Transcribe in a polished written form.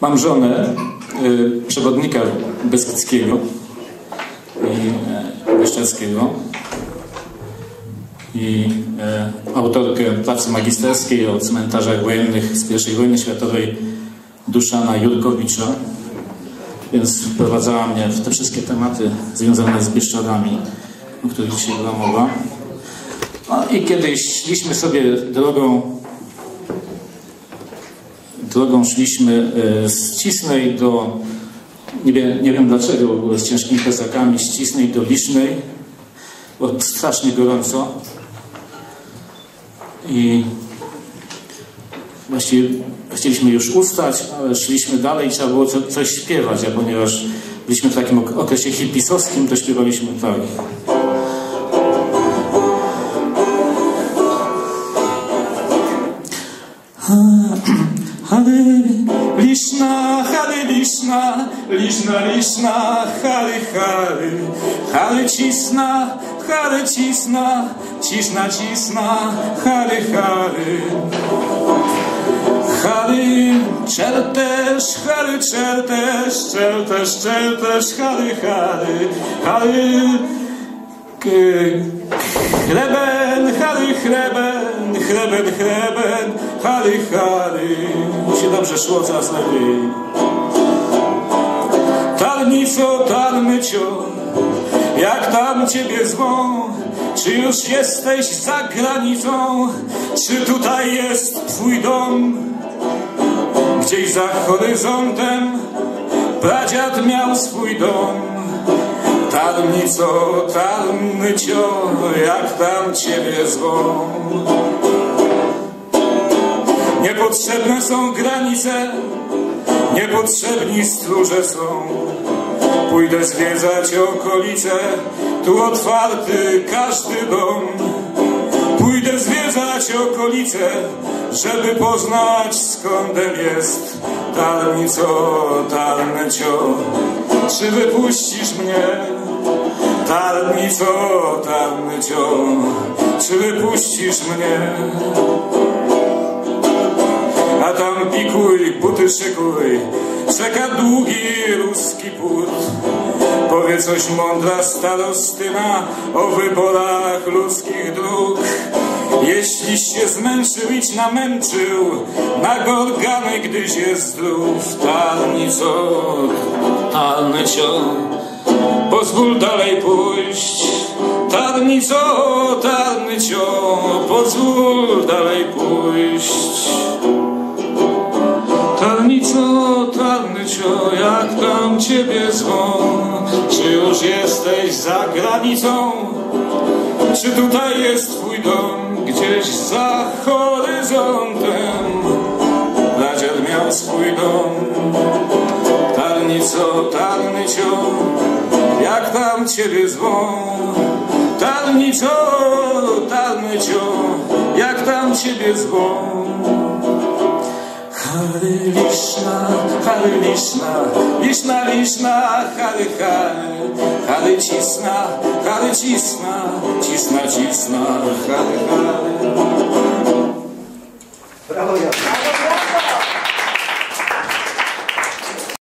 Mam żonę przewodnika beskidzkiego i bieszczadzkiego i autorkę pracy magisterskiej o cmentarzach wojennych z I wojny światowej Duszana Jurkowicza, więc wprowadzała mnie w te wszystkie tematy związane z Bieszczadami, o których dzisiaj była mowa. No i kiedyś szliśmy sobie drogą szliśmy z Cisnej do, nie wiem dlaczego, bo było z ciężkimi plecakami, z Cisnej do Licznej, bo strasznie gorąco. I właściwie chcieliśmy już ustać, ale szliśmy dalej i trzeba było coś śpiewać, a ponieważ byliśmy w takim okresie hipisowskim, to śpiewaliśmy tak. Hary liśna, liśna liśna, hary hary, hary cisna, cisna cisna, hary hary. Hary czertesz, hary czertesz, czertesz, czertesz, hary hary, hary chleben, hary chleben. Chleben, chleben, hary, hary. Mu się dobrze szło, coraz lepiej. Tarnico, tarnycio, jak tam ciebie zwą? Czy już jesteś za granicą? Czy tutaj jest twój dom? Gdzieś za horyzontem pradziad miał swój dom. Tarnico, tarnycio, jak tam ciebie zwą? Niepotrzebne są granice, niepotrzebni stróże są. Pójdę zwiedzać okolice, tu otwarty każdy dom. Pójdę zwiedzać okolice, żeby poznać skądem jest. Tarnico, tarnycio, czy wypuścisz mnie? Tarnico, tarnycio, czy wypuścisz mnie? A tam pikuj, buty szykuj, czeka długi ruski płód. Powie coś mądra starostyna o wyborach ludzkich dróg. Jeśli się zmęczył, idź namęczył na gorgany, gdyś jest zdrów. Tarnico, tarnycio, pozwól dalej pójść. Tarnico, tarnycio, pozwól dalej pójść. Tarnico, tarnycio, jak tam ciebie zwą? Czy już jesteś za granicą? Czy tutaj jest twój dom? Gdzieś za horyzontem pradziad miał swój dom. Tarnico, tarnycio, jak tam ciebie zwą? Tarnico, tarnycio, jak tam ciebie zwą? Hary liśna, hary liśna, liśna liśna, hary hary, hary cisna, hary cisna, cisna cisna, hary hary. Brawo, ja.